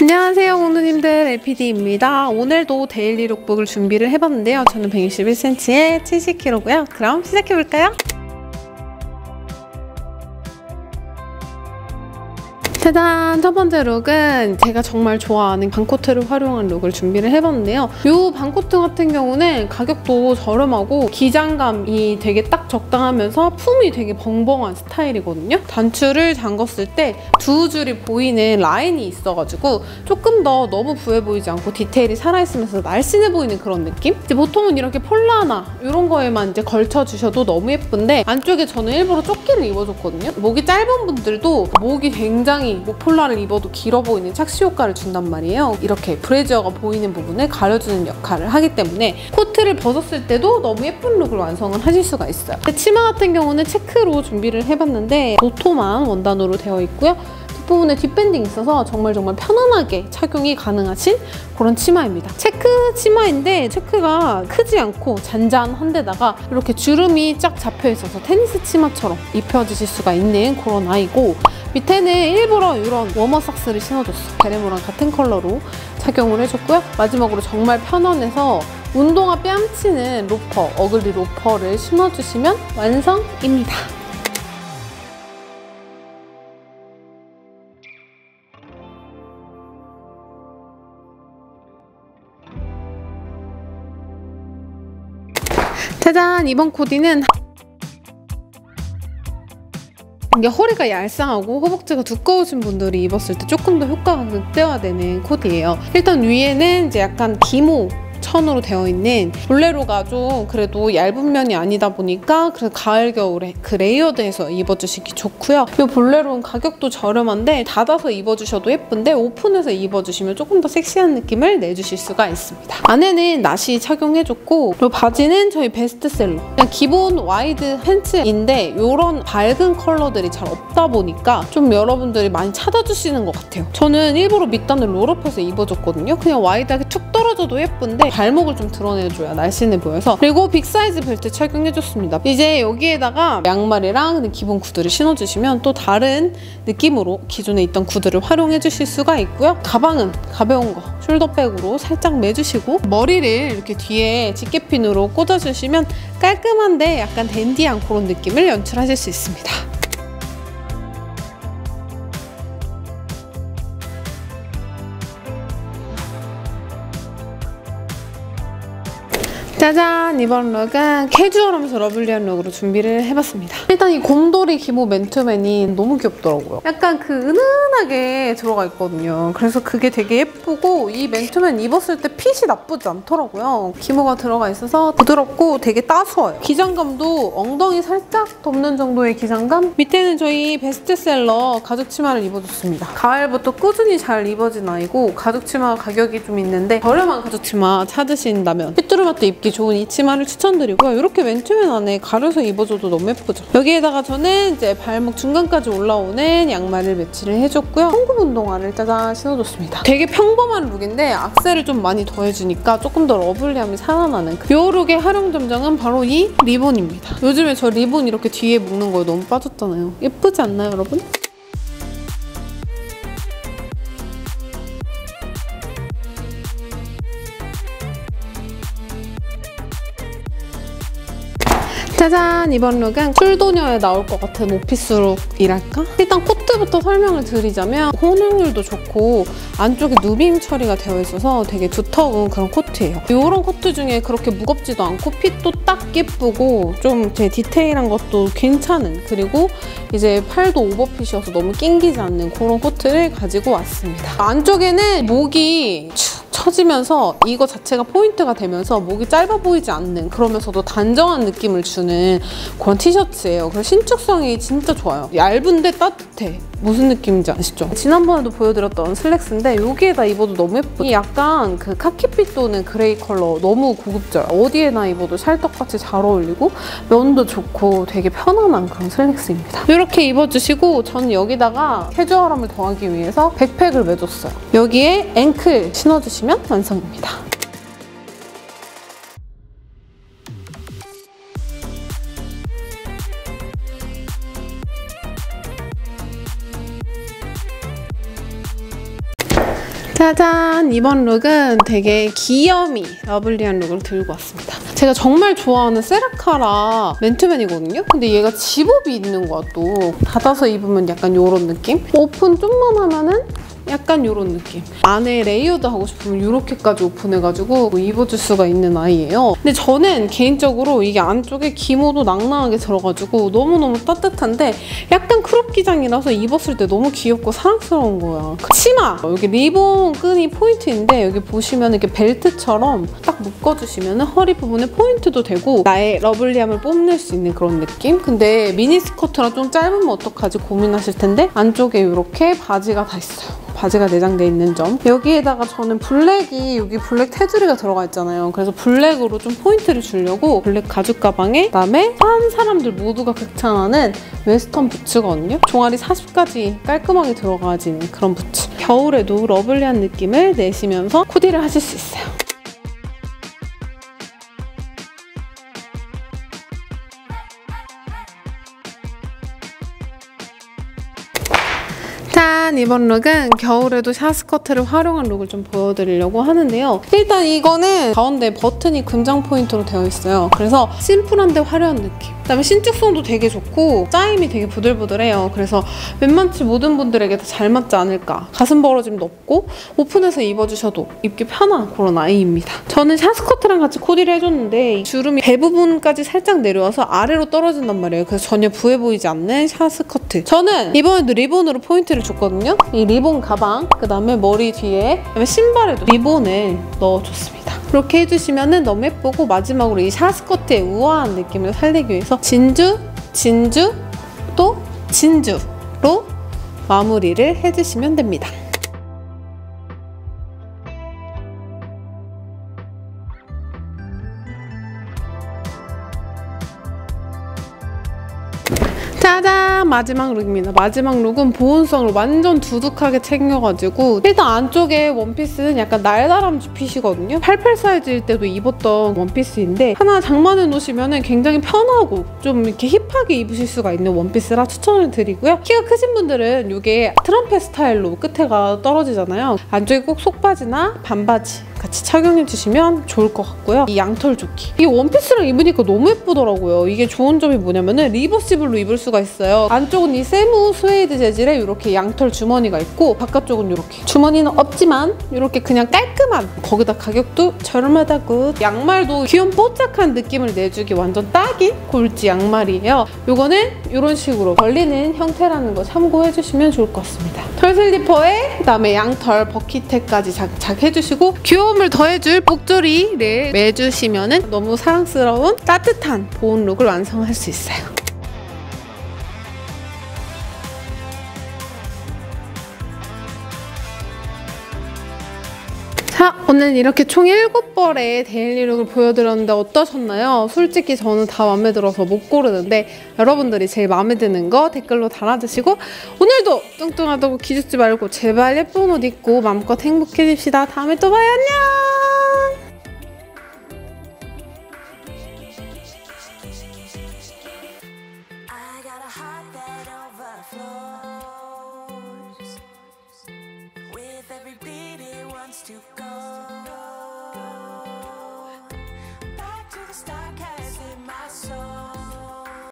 안녕하세요 공주님들, LPD입니다. 오늘도 데일리 룩북을 준비를 해봤는데요, 저는 161cm에 70kg고요 그럼 시작해볼까요? 짜잔! 첫 번째 룩은 제가 정말 좋아하는 반코트를 활용한 룩을 준비를 해봤는데요. 이 반코트 같은 경우는 가격도 저렴하고 기장감이 되게 딱 적당하면서 품이 되게 벙벙한 스타일이거든요. 단추를 잠궜을 때 두 줄이 보이는 라인이 있어가지고 조금 더 너무 부해 보이지 않고 디테일이 살아있으면서 날씬해 보이는 그런 느낌? 이제 보통은 이렇게 폴라나 이런 거에만 이제 걸쳐주셔도 너무 예쁜데 안쪽에 저는 일부러 조끼를 입어줬거든요. 목이 짧은 분들도 목이 굉장히 목폴라를 입어도 길어 보이는 착시 효과를 준단 말이에요. 이렇게 브래지어가 보이는 부분을 가려주는 역할을 하기 때문에 코트를 벗었을 때도 너무 예쁜 룩을 완성을 하실 수가 있어요. 치마 같은 경우는 체크로 준비를 해봤는데 도톰한 원단으로 되어 있고요. 뒷부분에 뒷밴딩이 있어서 정말 편안하게 착용이 가능하신 그런 치마입니다. 체크 치마인데 체크가 크지 않고 잔잔한데다가 이렇게 주름이 쫙 잡혀있어서 테니스 치마처럼 입혀주실 수가 있는 그런 아이고, 밑에는 일부러 이런 워머 삭스를 신어줬어요. 베레모랑 같은 컬러로 착용을 해줬고요. 마지막으로 정말 편안해서 운동화 뺨치는 로퍼, 어글리 로퍼를 신어주시면 완성입니다. 짜잔! 이번 코디는 이게 허리가 얄쌍하고 허벅지가 두꺼우신 분들이 입었을 때 조금 더 효과가 극대화되는 코디예요. 일단 위에는 이제 약간 기모 천으로 되어 있는 볼레로가 좀 그래도 얇은 면이 아니다 보니까 가을 겨울에 그 레이어드해서 입어주시기 좋고요. 이 볼레로는 가격도 저렴한데 닫아서 입어주셔도 예쁜데 오픈해서 입어주시면 조금 더 섹시한 느낌을 내주실 수가 있습니다. 안에는 나시 착용해줬고, 이 바지는 저희 베스트셀러 그냥 기본 와이드 팬츠인데 이런 밝은 컬러들이 잘 없다 보니까 좀 여러분들이 많이 찾아주시는 것 같아요. 저는 일부러 밑단을 롤업해서 입어줬거든요. 그냥 와이드하게 툭 떨어져도 예쁜데 발목을 좀 드러내줘야 날씬해 보여서. 그리고 빅사이즈 벨트 착용해줬습니다. 이제 여기에다가 양말이랑 기본 구두를 신어주시면 또 다른 느낌으로 기존에 있던 구두를 활용해주실 수가 있고요. 가방은 가벼운 거 숄더백으로 살짝 매주시고 머리를 이렇게 뒤에 집게핀으로 꽂아주시면 깔끔한데 약간 댄디한 그런 느낌을 연출하실 수 있습니다. 짜잔! 이번 룩은 캐주얼하면서 러블리한 룩으로 준비를 해봤습니다. 일단 이 곰돌이 기모 맨투맨이 너무 귀엽더라고요. 약간 그 은은하게 들어가 있거든요. 그래서 그게 되게 예쁘고 이 맨투맨 입었을 때 핏이 나쁘지 않더라고요. 기모가 들어가 있어서 부드럽고 되게 따스워요. 기장감도 엉덩이 살짝 덮는 정도의 기장감? 밑에는 저희 베스트셀러 가죽 치마를 입어줬습니다. 가을부터 꾸준히 잘 입어진 아이고 가죽 치마 가격이 좀 있는데 저렴한 가죽 치마 찾으신다면 삐뚤음한테 입기 좋은 이 치마를 추천드리고요. 이렇게 맨투맨 안에 가려서 입어줘도 너무 예쁘죠. 여기에다가 저는 이제 발목 중간까지 올라오는 양말을 매치를 해줬고요. 통굽 운동화를 짜잔 신어줬습니다. 되게 평범한 룩인데 악세를 좀 많이 더해주니까 조금 더 러블리함이 살아나는 이 룩의 활용 점정은 바로 이 리본입니다. 요즘에 저 리본 이렇게 뒤에 묶는 거에 너무 빠졌잖아요. 예쁘지 않나요, 여러분? 짜잔! 이번 룩은 툴도녀에 나올 것 같은 오피스 룩이랄까? 일단 코트부터 설명을 드리자면 혼응률도 좋고 안쪽에 누빔 처리가 되어 있어서 되게 두터운 그런 코트예요. 이런 코트 중에 그렇게 무겁지도 않고 핏도 딱 예쁘고 좀 제 디테일한 것도 괜찮은, 그리고 이제 팔도 오버핏이어서 너무 낑기지 않는 그런 코트를 가지고 왔습니다. 안쪽에는 목이 처지면서 이거 자체가 포인트가 되면서 목이 짧아 보이지 않는, 그러면서도 단정한 느낌을 주는 그런 티셔츠예요. 그래서 신축성이 진짜 좋아요. 얇은데 따뜻해. 무슨 느낌인지 아시죠? 지난번에도 보여드렸던 슬랙스인데 여기에다 입어도 너무 예쁘죠? 약간 그 카키빛 도는 그레이 컬러 너무 고급져요. 어디에나 입어도 찰떡같이 잘 어울리고 면도 좋고 되게 편안한 그런 슬랙스입니다. 이렇게 입어주시고 저는 여기다가 캐주얼함을 더하기 위해서 백팩을 매줬어요. 여기에 앵클 신어주시면 완성입니다. 짜잔! 이번 룩은 되게 귀염이 러블리한 룩을 들고 왔습니다. 제가 정말 좋아하는 세라카라 맨투맨이거든요? 근데 얘가 집업이 있는 거야, 또. 닫아서 입으면 약간 요런 느낌? 오픈 좀만 하면은 약간 요런 느낌. 안에 레이어드 하고 싶으면 이렇게까지 오픈해가지고 입어줄 수가 있는 아이예요. 근데 저는 개인적으로 이게 안쪽에 기모도 낭낭하게 들어가지고 너무너무 따뜻한데 약간 크롭 기장이라서 입었을 때 너무 귀엽고 사랑스러운 거야. 치마! 여기 리본 끈이 포인트인데 여기 보시면 이렇게 벨트처럼 딱 묶어주시면 허리 부분에 포인트도 되고 나의 러블리함을 뽐낼 수 있는 그런 느낌? 근데 미니스커트랑 좀 짧으면 어떡하지 고민하실 텐데 안쪽에 이렇게 바지가 다 있어요. 바지가 내장돼 있는 점. 여기에다가 저는 블랙이 여기 블랙 테두리가 들어가 있잖아요. 그래서 블랙으로 좀 포인트를 주려고 블랙 가죽 가방에 그다음에 한 사람들 모두가 극찬하는 웨스턴 부츠거든요. 종아리 40까지 깔끔하게 들어가진 그런 부츠. 겨울에도 러블리한 느낌을 내시면서 코디를 하실 수 있어요. 짠! 이번 룩은 겨울에도 샤스커트를 활용한 룩을 좀 보여드리려고 하는데요. 일단 이거는 가운데 버튼이 금장 포인트로 되어 있어요. 그래서 심플한데 화려한 느낌. 그다음에 신축성도 되게 좋고 짜임이 되게 부들부들해요. 그래서 웬만치 모든 분들에게 다 잘 맞지 않을까. 가슴 벌어짐도 없고 오픈해서 입어주셔도 입기 편한 그런 아이입니다. 저는 샤스커트랑 같이 코디를 해줬는데 주름이 배부분까지 살짝 내려와서 아래로 떨어진단 말이에요. 그래서 전혀 부해 보이지 않는 샤스커트. 저는 이번에도 리본으로 포인트를 줬거든요. 이 리본 가방, 그다음에 머리 뒤에, 그다음에 신발에도 리본을 넣어줬습니다. 이렇게 해주시면 너무 예쁘고 마지막으로 이 샤스커트의 우아한 느낌을 살리기 위해서 진주, 진주, 또 진주로 마무리를 해주시면 됩니다. 짜잔! 마지막 룩입니다. 마지막 룩은 보온성을 완전 두둑하게 챙겨가지고 일단 안쪽에 원피스는 약간 날다람쥐 핏이거든요. 88 사이즈일 때도 입었던 원피스인데 하나 장만해 놓으시면 굉장히 편하고 좀 이렇게 힙하게 입으실 수가 있는 원피스라 추천을 드리고요. 키가 크신 분들은 이게 트럼펫 스타일로 끝에가 떨어지잖아요. 안쪽에 꼭 속바지나 반바지 같이 착용해주시면 좋을 것 같고요. 이 양털 조끼. 이 원피스랑 입으니까 너무 예쁘더라고요. 이게 좋은 점이 뭐냐면은 리버시블로 입을 수가 있어요. 안쪽은 이 세무 스웨이드 재질의 이렇게 양털 주머니가 있고 바깥쪽은 이렇게 주머니는 없지만 이렇게 그냥 깔끔한 거기다 가격도 저렴하다고 양말도 귀여운 뽀짝한 느낌을 내주기 완전 딱인 골지 양말이에요. 요거는 이런 식으로 벌리는 형태라는 거 참고해주시면 좋을 것 같습니다. 털 슬리퍼에 그다음에 양털 버킷에까지 장착 해주시고 귀여움을 더해줄 복조리를 매주시면 너무 사랑스러운 따뜻한 보온 룩을 완성할 수 있어요. 자, 오늘 이렇게 총 7벌의 데일리룩을 보여드렸는데 어떠셨나요? 솔직히 저는 다 마음에 들어서 못 고르는데 여러분들이 제일 마음에 드는 거 댓글로 달아주시고 오늘도 뚱뚱하다고 기죽지 말고 제발 예쁜 옷 입고 마음껏 행복해집시다. 다음에 또 봐요. 안녕!